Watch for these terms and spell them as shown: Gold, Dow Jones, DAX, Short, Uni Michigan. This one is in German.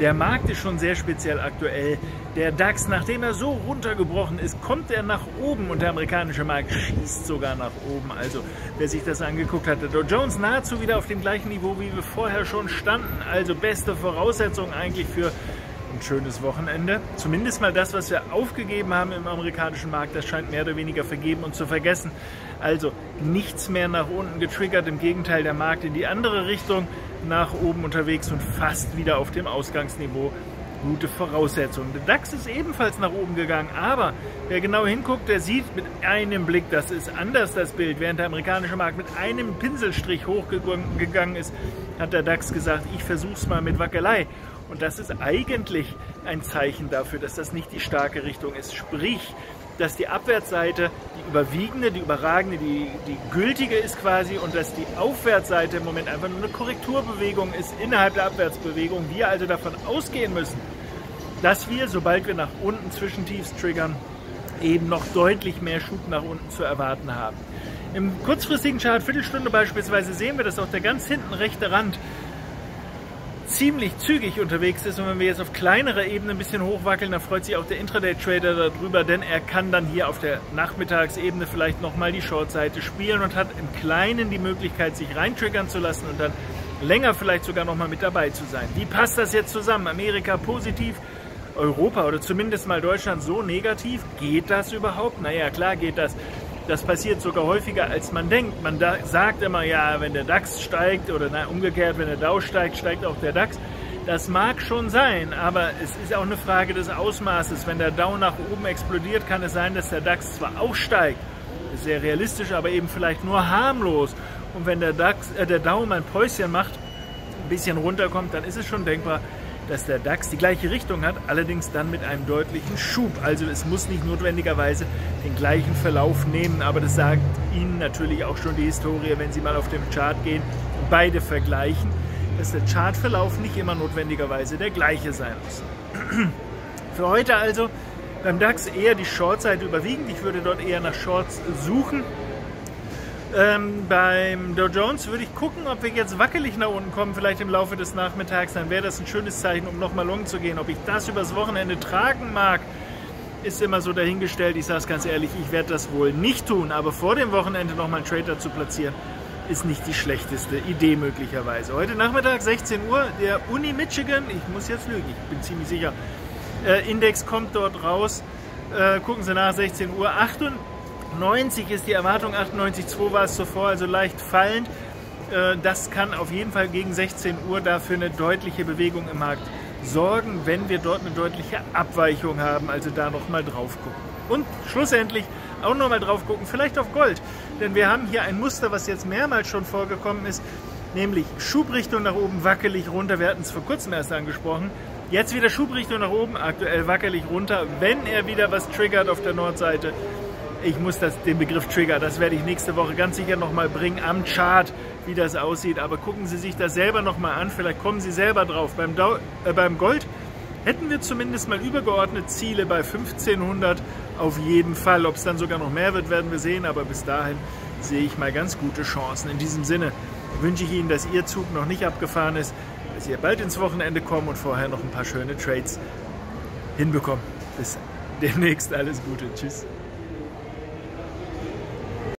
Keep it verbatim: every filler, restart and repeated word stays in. Der Markt ist schon sehr speziell aktuell. Der DAX, nachdem er so runtergebrochen ist, kommt er nach oben und der amerikanische Markt schießt sogar nach oben. Also, wer sich das angeguckt hat, der Dow Jones nahezu wieder auf dem gleichen Niveau, wie wir vorher schon standen. Also beste Voraussetzungen eigentlich für ein schönes Wochenende. Zumindest mal das, was wir aufgegeben haben im amerikanischen Markt, das scheint mehr oder weniger vergeben und zu vergessen. Also nichts mehr nach unten getriggert, im Gegenteil, der Markt in die andere Richtung nach oben unterwegs und fast wieder auf dem Ausgangsniveau. Gute Voraussetzungen. Der DAX ist ebenfalls nach oben gegangen, aber wer genau hinguckt, der sieht mit einem Blick, das ist anders das Bild. Während der amerikanische Markt mit einem Pinselstrich hochgegangen ist, hat der DAX gesagt, ich versuch's mal mit Wackelei. Und das ist eigentlich ein Zeichen dafür, dass das nicht die starke Richtung ist. Sprich, dass die Abwärtsseite die überwiegende, die überragende, die, die gültige ist quasi und dass die Aufwärtsseite im Moment einfach nur eine Korrekturbewegung ist innerhalb der Abwärtsbewegung. Wir also davon ausgehen müssen, dass wir, sobald wir nach unten Zwischentiefs triggern, eben noch deutlich mehr Schub nach unten zu erwarten haben. Im kurzfristigen Chart, Viertelstunde beispielsweise, sehen wir, dass auch der ganz hinten rechte Rand ziemlich zügig unterwegs ist, und wenn wir jetzt auf kleinere Ebene ein bisschen hochwackeln, dann freut sich auch der Intraday-Trader darüber, denn er kann dann hier auf der Nachmittagsebene vielleicht nochmal die Short-Seite spielen und hat im Kleinen die Möglichkeit, sich reintriggern zu lassen und dann länger vielleicht sogar nochmal mit dabei zu sein. Wie passt das jetzt zusammen? Amerika positiv, Europa oder zumindest mal Deutschland so negativ? Geht das überhaupt? Naja, klar geht das. Das passiert sogar häufiger, als man denkt. Man da, sagt immer, ja, wenn der DAX steigt oder na, umgekehrt, wenn der Dow steigt, steigt auch der DAX. Das mag schon sein, aber es ist auch eine Frage des Ausmaßes. Wenn der Dow nach oben explodiert, kann es sein, dass der DAX zwar auch steigt, ist sehr realistisch, aber eben vielleicht nur harmlos. Und wenn der, DAX, äh, der Dow mal ein Päuschen macht, ein bisschen runterkommt, dann ist es schon denkbar, dass der DAX die gleiche Richtung hat, allerdings dann mit einem deutlichen Schub. Also es muss nicht notwendigerweise den gleichen Verlauf nehmen, aber das sagt Ihnen natürlich auch schon die Historie, wenn Sie mal auf dem Chart gehen und beide vergleichen, dass der Chartverlauf nicht immer notwendigerweise der gleiche sein muss. Für heute also beim DAX eher die Short-Seite überwiegend. Ich würde dort eher nach Shorts suchen. Ähm, beim Dow Jones würde ich gucken, ob wir jetzt wackelig nach unten kommen, vielleicht im Laufe des Nachmittags, dann wäre das ein schönes Zeichen, um nochmal long zu gehen. Ob ich das übers Wochenende tragen mag, ist immer so dahingestellt. Ich sage es ganz ehrlich, ich werde das wohl nicht tun, aber vor dem Wochenende nochmal einen Trader zu platzieren, ist nicht die schlechteste Idee möglicherweise. Heute Nachmittag, sechzehn Uhr, der Uni Michigan, ich muss jetzt lügen, ich bin ziemlich sicher, äh, Index kommt dort raus, äh, gucken Sie nach, sechzehn Uhr, neunzig ist die Erwartung, achtundneunzig Komma zwei war es zuvor, also leicht fallend. Das kann auf jeden Fall gegen sechzehn Uhr dafür eine deutliche Bewegung im Markt sorgen, wenn wir dort eine deutliche Abweichung haben, also da nochmal drauf gucken. Und schlussendlich auch nochmal drauf gucken, vielleicht auf Gold, denn wir haben hier ein Muster, was jetzt mehrmals schon vorgekommen ist, nämlich Schubrichtung nach oben, wackelig runter, wir hatten es vor kurzem erst angesprochen. Jetzt wieder Schubrichtung nach oben, aktuell wackelig runter, wenn er wieder was triggert auf der Nordseite. Ich muss das, den Begriff Trigger, das werde ich nächste Woche ganz sicher nochmal bringen am Chart, wie das aussieht. Aber gucken Sie sich das selber nochmal an, vielleicht kommen Sie selber drauf. Beim, Dow, äh, beim Gold hätten wir zumindest mal übergeordnete Ziele bei fünfzehnhundert auf jeden Fall. Ob es dann sogar noch mehr wird, werden wir sehen. Aber bis dahin sehe ich mal ganz gute Chancen. In diesem Sinne wünsche ich Ihnen, dass Ihr Zug noch nicht abgefahren ist, dass Sie bald ins Wochenende kommen und vorher noch ein paar schöne Trades hinbekommen. Bis demnächst, alles Gute, tschüss.